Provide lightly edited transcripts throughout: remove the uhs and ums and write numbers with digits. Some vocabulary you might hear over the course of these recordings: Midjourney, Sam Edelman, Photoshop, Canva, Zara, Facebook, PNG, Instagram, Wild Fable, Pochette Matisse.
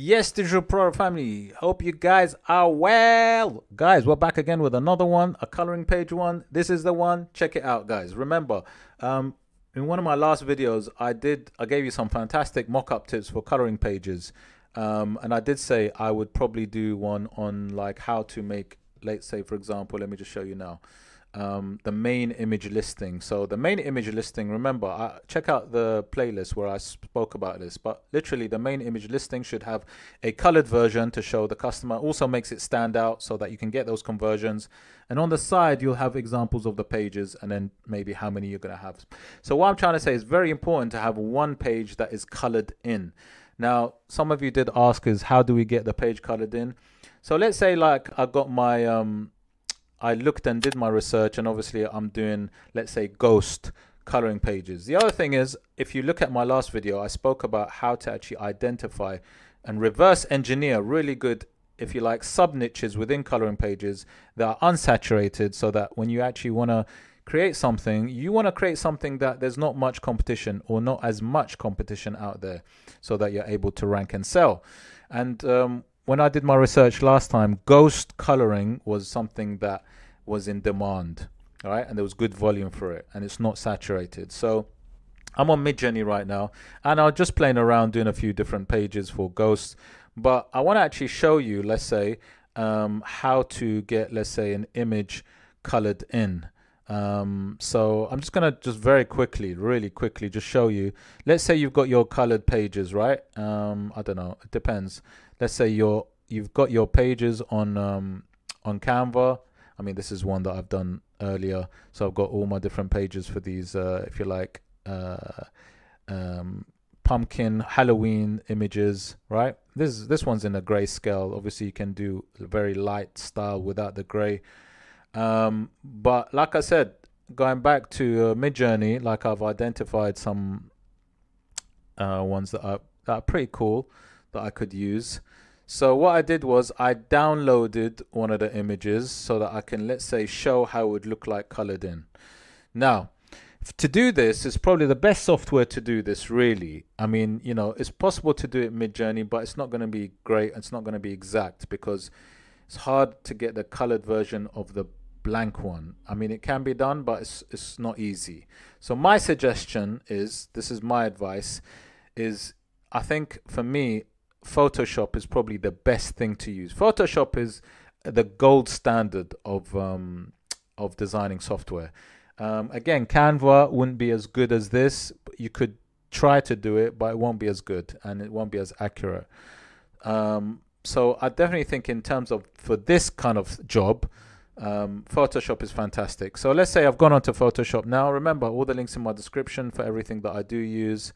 Yes, digital product family, hope you guys are well. Guys, we're back again with another one, a coloring page one. This is the one, check it out guys. Remember, in one of my last videos I gave you some fantastic mock-up tips for coloring pages, and I did say I would probably do one on like how to make, let's say for example, let me just show you now, the main image listing. So the main image listing, remember, check out the playlist where I spoke about this, but literally the main image listing should have a colored version to show the customer, also makes it stand out so that you can get those conversions. And on the side you'll have examples of the pages and then maybe how many you're going to have. So what I'm trying to say is very important to have one page that is colored in. Now some of you did ask is how do we get the page colored in? So let's say like I've got my I looked and did my research, and obviously I'm doing, let's say, ghost coloring pages. The other thing is, if you look at my last video, I spoke about how to actually identify and reverse engineer really good, if you like, sub niches within coloring pages that are unsaturated, so that when you actually want to create something, you want to create something that there's not much competition or not as much competition out there, so that you're able to rank and sell. And when I did my research last time, ghost coloring was something that was in demand, all right, and there was good volume for it, and it's not saturated. So I'm on Midjourney right now, and I'm just playing around doing a few different pages for ghosts. But I want to actually show you, let's say, how to get, let's say, an image colored in. So I'm just gonna very quickly, really quickly, just show you. Let's say you've got your colored pages, right? I don't know, it depends. Let's say you've got your pages on Canva. I mean, this is one that I've done earlier, so I've got all my different pages for these, if you like, pumpkin Halloween images, right? This one's in a gray scale. Obviously, you can do a very light style without the gray. But like I said, going back to Midjourney, like I've identified some ones that are pretty cool that I could use. So what I did was I downloaded one of the images so that I can, let's say, show how it would look like colored in. Now, to do this is probably the best software to do this, really. I mean, you know, it's possible to do it Midjourney, but it's not going to be great. It's not going to be exact because it's hard to get the colored version of the blank one. I mean, it can be done, but it's not easy. So my suggestion is, this is my advice, is I think for me, Photoshop is probably the best thing to use. Photoshop is the gold standard of designing software. Again, Canva wouldn't be as good as this. You could try to do it, but it won't be as good and it won't be as accurate. So I definitely think in terms of, for this kind of job, Photoshop is fantastic. So let's say I've gone onto Photoshop now. Remember, all the links in my description for everything that I do use.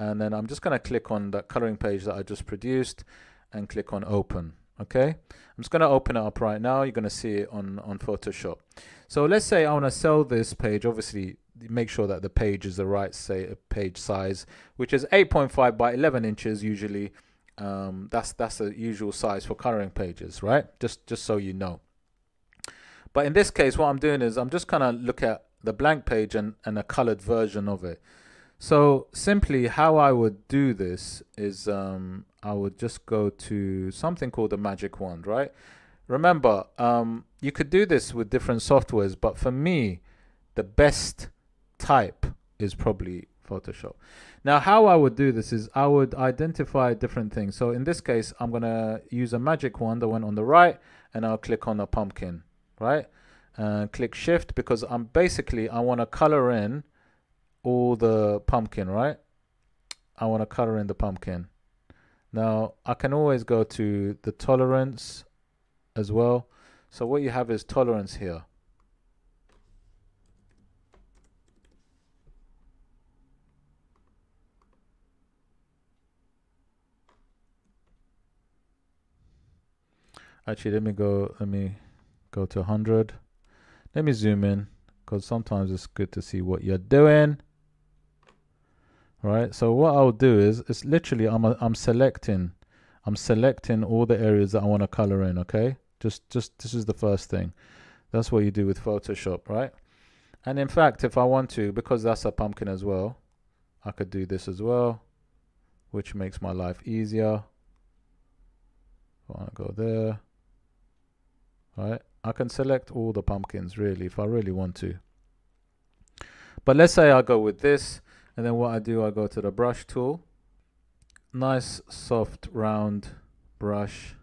And then I'm just going to click on that coloring page that I just produced and click on open. Okay, I'm just going to open it up right now. You're going to see it on Photoshop. So let's say I want to sell this page. Obviously, make sure that the page is the right, say, page size, which is 8.5 by 11 inches usually. That's the usual size for coloring pages, right? Just so you know. But in this case, what I'm doing is I'm just kind of look at the blank page and a colored version of it. So simply how I would do this is I would just go to something called the magic wand, right? Remember, you could do this with different softwares, but for me, the best type is probably Photoshop. Now, how I would do this is I would identify different things. So in this case, I'm going to use a magic wand, the one on the right, and I'll click on a pumpkin, right? Click shift because I'm basically, I want to color in all the pumpkin, right? I want to color in the pumpkin. Now I can always go to the tolerance as well. So what you have is tolerance here. Actually, let me go to 100. Let me zoom in because sometimes it's good to see what you're doing. Right, so what I'll do is it's literally I'm selecting all the areas that I want to color in. Okay, just this is the first thing. That's what you do with Photoshop, right? And in fact, if I want to, because that's a pumpkin as well, I could do this as well, which makes my life easier. I want to go there. All right, I can select all the pumpkins really if I really want to. But let's say I go with this, and then what I do, I go to the brush tool. Nice soft round brush.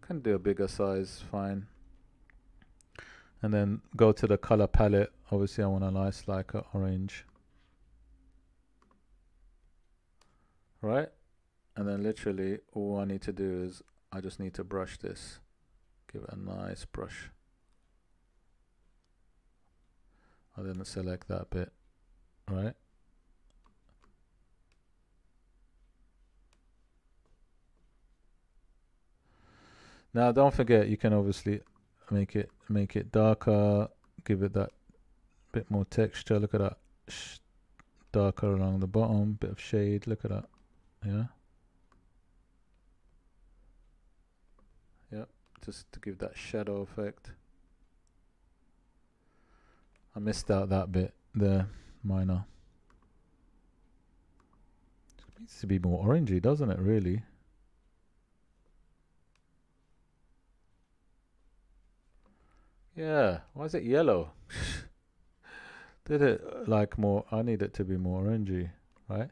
Can do a bigger size, fine. And then go to the color palette. Obviously I want a nice like orange. Right? And then literally all I need to do is I just need to brush this. Give it a nice brush. I didn't select that bit, right? Now don't forget, you can obviously make it darker, give it that bit more texture. Look at that, darker along the bottom, bit of shade. Look at that, yeah. Yep, just to give that shadow effect. I missed out that bit there, minor. It needs to be more orangey, doesn't it, really? Yeah, why is it yellow? Did it like more, I need it to be more orangey, right?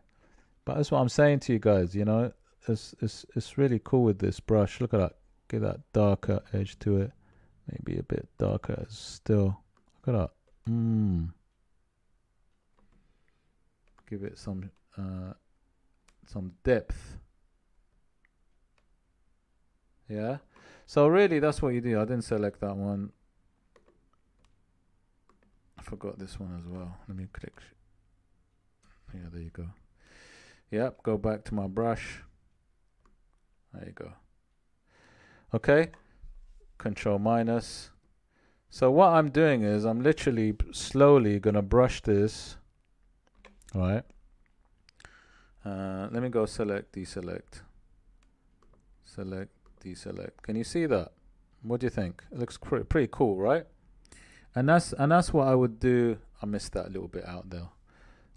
But that's what I'm saying to you guys, you know, it's really cool with this brush. Look at that, get that darker edge to it. Maybe a bit darker still. Look at that. Give it some depth. Yeah, so really that's what you do. I didn't select that one. I forgot this one as well. Let me click. Yeah, there you go. Yep, go back to my brush. There you go. Okay, Control-. So what I'm doing is I'm literally slowly gonna brush this, right? Let me go select, deselect, select, deselect. Can you see that? What do you think? It looks pretty cool, right? And that's what I would do. I missed that little bit out there.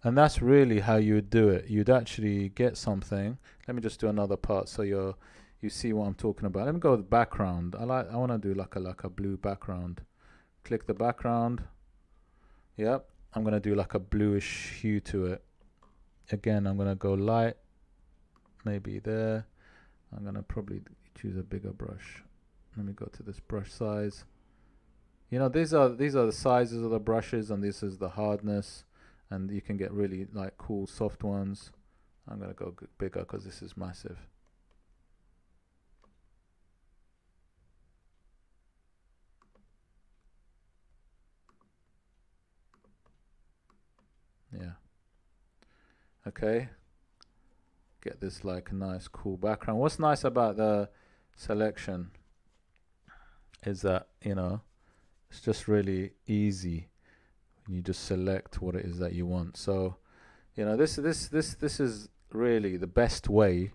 And that's really how you would do it. You'd actually get something. Let me just do another part so you see what I'm talking about. Let me go with background. I want to do like a blue background. Click the background. Yep, I'm gonna do like a bluish hue to it. Again, I'm gonna go light, maybe there. I'm gonna probably choose a bigger brush. Let me go to this brush size. You know, these are the sizes of the brushes, and this is the hardness, and you can get really like cool soft ones. I'm gonna go bigger because this is massive. Yeah, okay, get this like a nice cool background. What's nice about the selection is that, you know, it's just really easy. You just select what it is that you want. So, you know, this is really the best way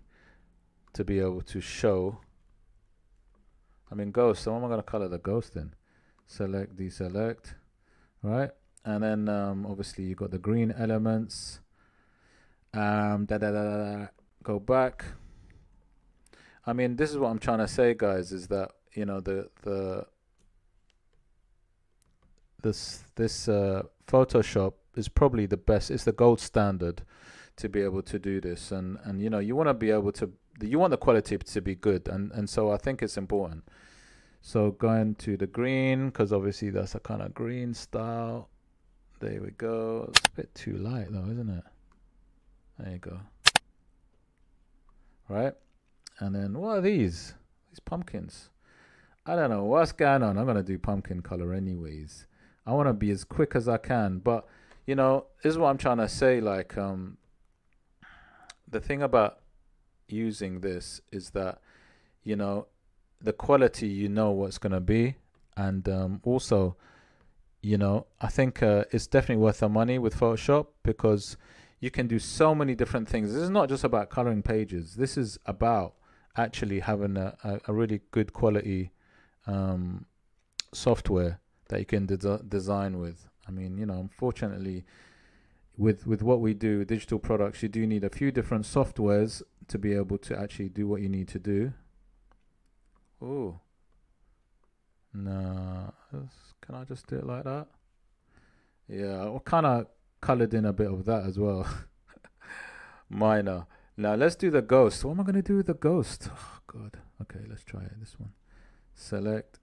to be able to show. I mean, ghost, so what am I going to color the ghost in? Select, deselect, right? And then obviously you got the green elements. Go back. I mean, this is what I'm trying to say, guys, is that, you know, this Photoshop is probably the best. It's the gold standard to be able to do this. And you know, you want to be able to, you want the quality to be good. And so I think it's important. So going to the green, because obviously that's a kind of green style. There we go. It's a bit too light though, isn't it? There you go. Right? And then what are these? These pumpkins. I don't know what's going on. I'm going to do pumpkin color anyways. I want to be as quick as I can. But, you know, this is what I'm trying to say. Like, the thing about using this is that, you know, the quality, you know what's going to be. And also, you know, I think it's definitely worth the money with Photoshop, because you can do so many different things. This is not just about coloring pages. This is about actually having a really good quality software that you can design with. I mean, you know, unfortunately, with what we do, digital products, you do need a few different softwares to be able to actually do what you need to do. Oh, no, can I just do it like that? Yeah, I kind of colored in a bit of that as well. Minor. Now let's do the ghost. What am I going to do with the ghost? Oh God. Okay, let's try it. This one. Select,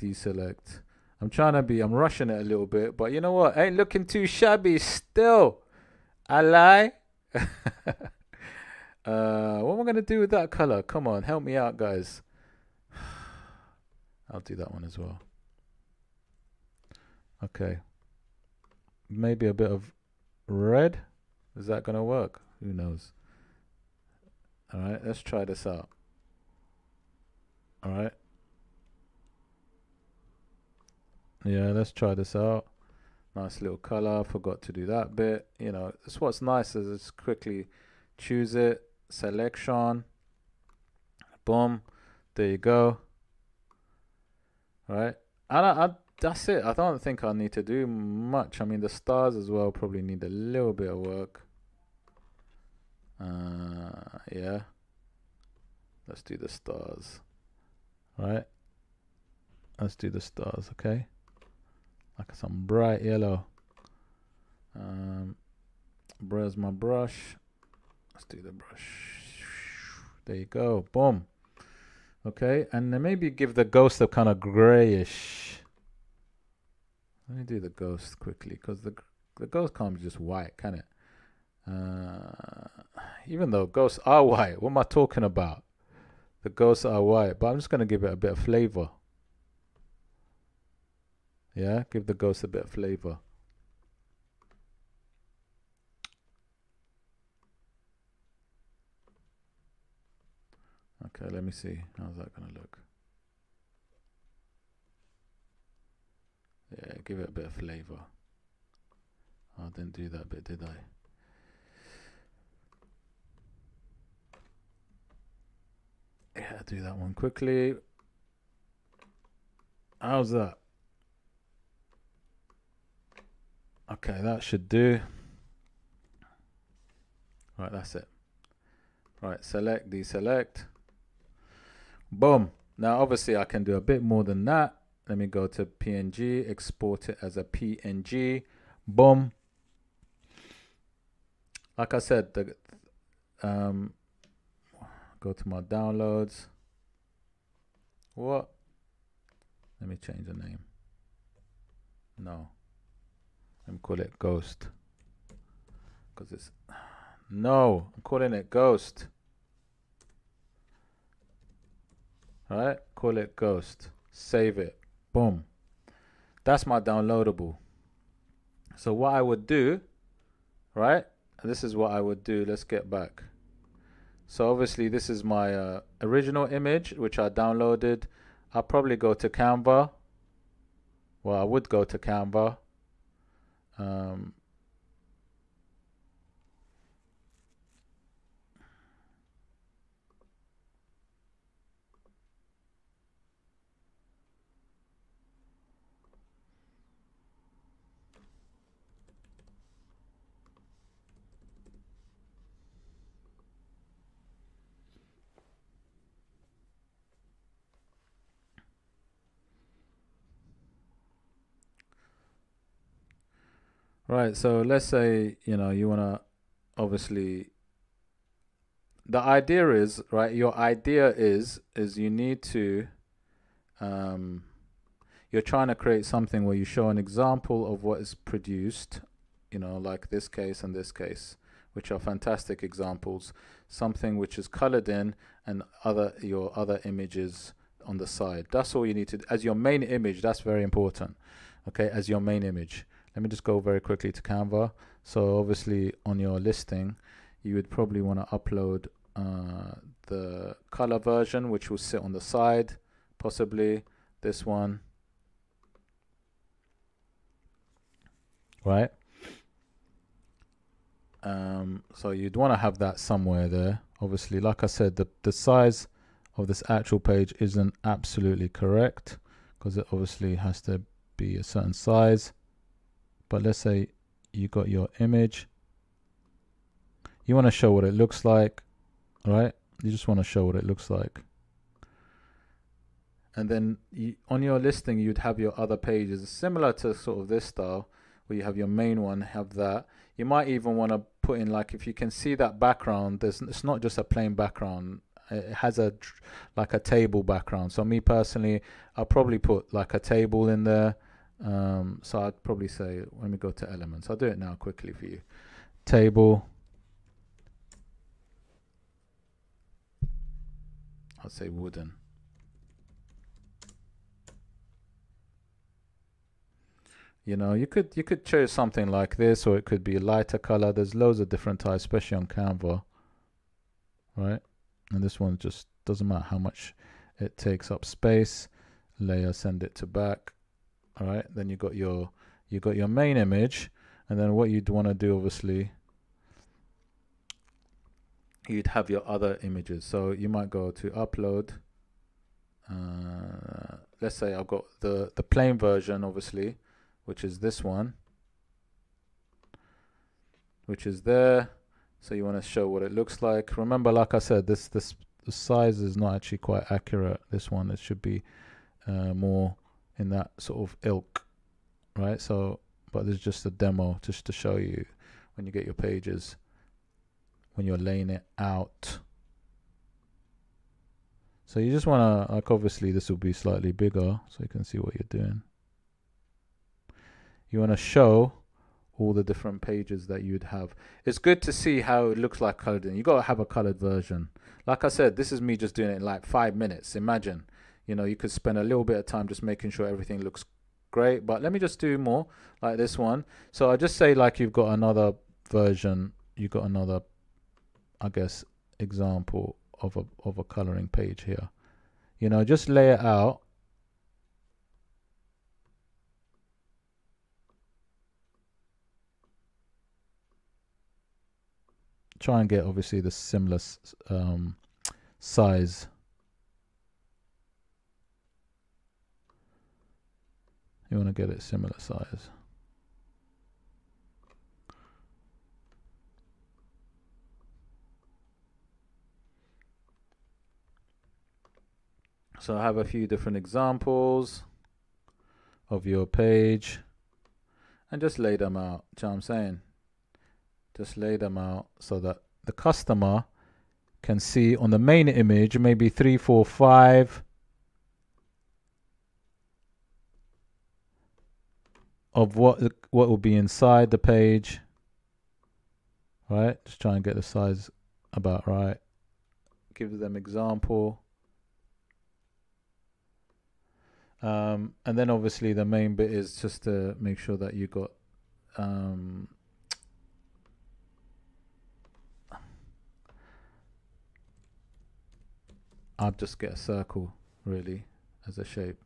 deselect. I'm rushing it a little bit, but you know what? Ain't looking too shabby still. I lie. What am I going to do with that color? Come on, help me out, guys. I'll do that one as well. Okay. Maybe a bit of red. Is that going to work? Who knows? All right, let's try this out. All right. Yeah, let's try this out. Nice little color. Forgot to do that bit. You know, it's what's nice is just quickly choose it. Selection. Boom. There you go. All right. And that's it. I don't think I need to do much. I mean, the stars as well probably need a little bit of work. Yeah. Let's do the stars. All right. Let's do the stars, okay? Like some bright yellow. Where's my brush? Let's do the brush. There you go. Boom. Okay, and then maybe give the ghost a kind of grayish. Let me do the ghost quickly, because the ghost can't be just white, can it? Even though ghosts are white, what am I talking about? The ghosts are white, but I'm just going to give it a bit of flavor. Yeah, give the ghost a bit of flavor. Okay, let me see. How's that going to look? Yeah, give it a bit of flavor. I didn't do that bit, did I? Yeah, do that one quickly. How's that? Okay, that should do. Right, that's it. Right, select, deselect. Boom. Now, obviously, I can do a bit more than that. Let me go to PNG, export it as a PNG. Boom. Like I said, go to my downloads. What? Let me change the name. No. I'm calling it Ghost. Because it's... No, I'm calling it Ghost. Alright, call it Ghost. Save it. Boom. That's my downloadable. So what I would do, right? This is what I would do. Let's get back. So obviously this is my original image, which I downloaded. I'll probably go to Canva. Well, I would go to Canva. Right, so let's say, you know, you want to obviously, the idea is, right, your idea is you need to, you're trying to create something where you show an example of what is produced, you know, like this case and this case, which are fantastic examples, something which is colored in and your other images on the side. That's all you need to, as your main image, that's very important, okay, as your main image. Let me just go very quickly to Canva. So obviously on your listing, you would probably want to upload the color version, which will sit on the side, possibly this one, right? So you'd want to have that somewhere there. Obviously, like I said, the size of this actual page isn't absolutely correct because it obviously has to be a certain size. But let's say you got your image. You want to show what it looks like right? You just want to show what it looks like. And then on your listing, you'd have your other pages, similar to sort of this style, where you have your main one, have that. You might even want to put in, like, if you can see that background, it's not just a plain background. It has a, like a table background. So me personally, I'll probably put like a table in there. So I'd probably say, let me go to elements. I'll do it now quickly for you. Table. I'll say wooden. You know, you could choose something like this, or it could be a lighter color. There's loads of different types, especially on Canva, right? And this one just doesn't matter how much it takes up space. Layer, send it to back. All right, then you got your main image, and then what you'd want to do, obviously, you'd have your other images. So you might go to upload. Let's say I've got the plain version, obviously, which is this one, which is there. So you want to show what it looks like. Remember, like I said, this the size is not actually quite accurate. This one, it should be more in that sort of ilk, right? So, but there's just a demo just to show you when you get your pages, when you're laying it out. So you just want to, like, obviously this will be slightly bigger so you can see what you're doing. You want to show all the different pages that you'd have. It's good to see how it looks like colored in. You got to have a colored version. Like I said, this is me just doing it in like 5 minutes. Imagine, you know, you could spend a little bit of time just making sure everything looks great. But let me just do more like this one. So I just say, like, you've got another version. You've got another, I guess, example of a coloring page here. You know, just lay it out. Try and get, obviously, the similar size. You want to get it similar size. So I have a few different examples of your page and just lay them out. Do you know what I'm saying? Just lay them out so that the customer can see on the main image, maybe 3, 4, 5 of what will be inside the page, right? Just try and get the size about right. Give them example. And then obviously the main bit is just to make sure that you got, I'd just get a circle really as a shape.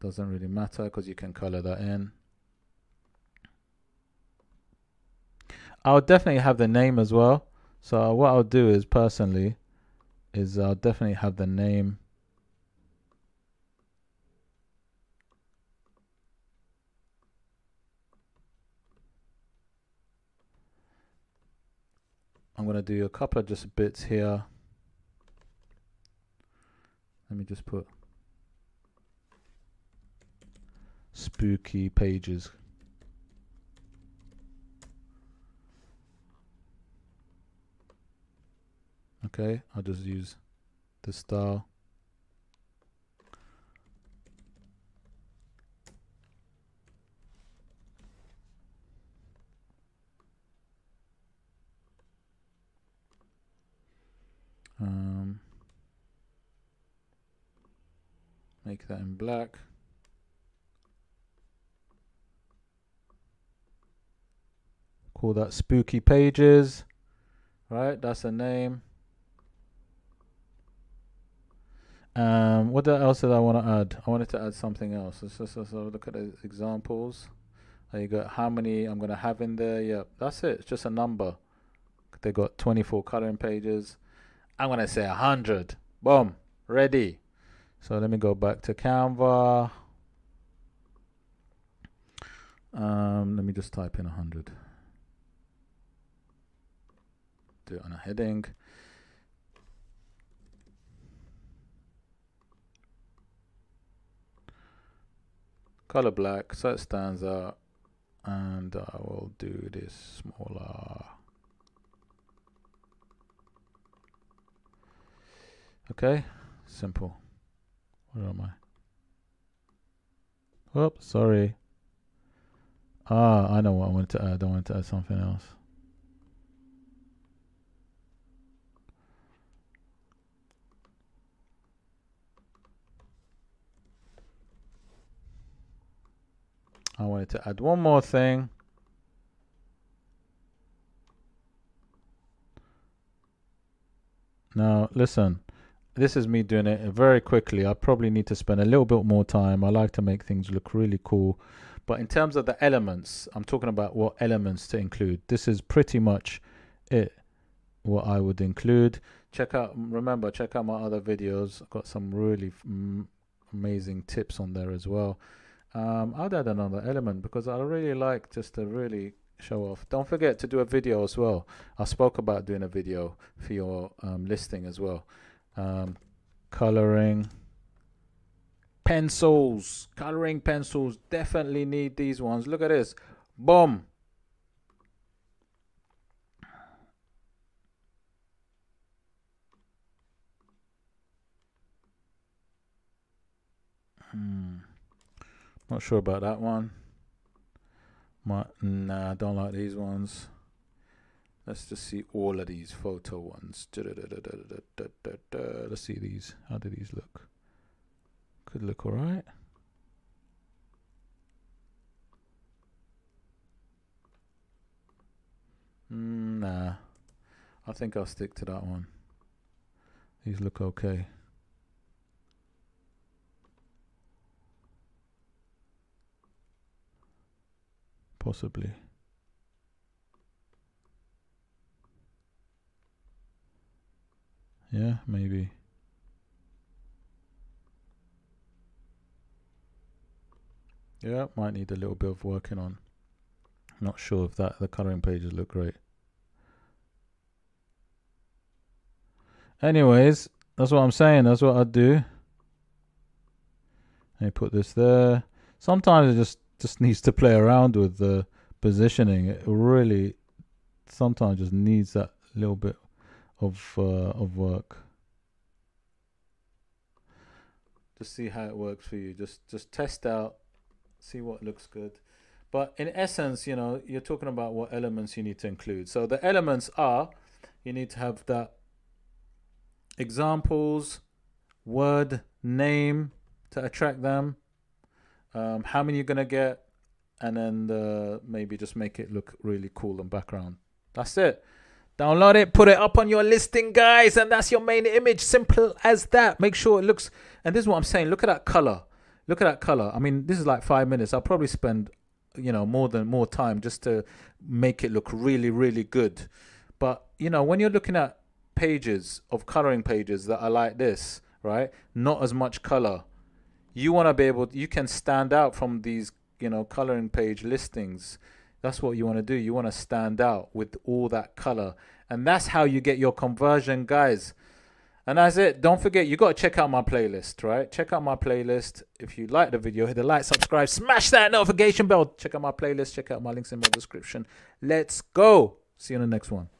Doesn't really matter because you can color that in. I'll definitely have the name as well. So what I'll do is, personally, is I'll definitely have the name. I'm going to do a couple of just bits here. Let me just put spooky pages. Okay, I'll just use this style. Make that in black. Call that spooky pages, right? That's a name. What else did I want to add? I wanted to add something else. Let's look at the examples. There you got how many I'm going to have in there. Yep, that's it. It's just a number. They got 24 coloring pages. I'm going to say 100. Boom. Ready. So let me go back to Canva. Let me just type in 100. Do it on a heading. color black so it stands out, and I will do this smaller. Okay, simple. Where am I? Oops, sorry. Ah, I know what I wanted to add. I wanted to add something else. I wanted to add one more thing. Now, listen, this is me doing it very quickly. I probably need to spend a little bit more time. I like to make things look really cool. But in terms of the elements, I'm talking about what elements to include. This is pretty much it, what I would include. Check out, remember, check out my other videos. I've got some really amazing tips on there as well. I'd add another element because I really like just to really show off. Don't forget to do a video as well. I spoke about doing a video for your listing as well. Coloring pencils. Coloring pencils. Definitely need these ones. Look at this. Boom. Not sure about that one. Nah, I don't like these ones. Let's just see all of these photo ones. Let's see these. How do these look? Could look all right. Nah. I think I'll stick to that one. These look okay. Possibly. Yeah, maybe. Yeah, might need a little bit of working on. Not sure if that the coloring pages look great. Anyways, that's what I'm saying. That's what I do. Let me put this there. Sometimes it just needs to play around with the positioning. It really sometimes just needs that little bit of work. Just see how it works for you. Just test out, see what looks good. But in essence, you know, you're talking about what elements you need to include. So the elements are, you need to have that examples, word, name to attract them. How many you're gonna get, and then maybe just make it look really cool and background. That's it. Download it, put it up on your listing, guys, and that's your main image. Simple as that. Make sure it looks. And this is what I'm saying. Look at that color. Look at that color. I mean, this is like 5 minutes. I'll probably spend, you know, more time just to make it look really, really good. But you know, when you're looking at pages of coloring pages that are like this, right? Not as much color. You want to be able to, you can stand out from these, you know, coloring page listings. That's what you want to do. You want to stand out with all that color. And that's how you get your conversion, guys. And that's it. Don't forget, you got to check out my playlist, right? Check out my playlist. If you like the video, hit the like, subscribe, smash that notification bell. Check out my playlist. Check out my links in my description. Let's go. See you in the next one.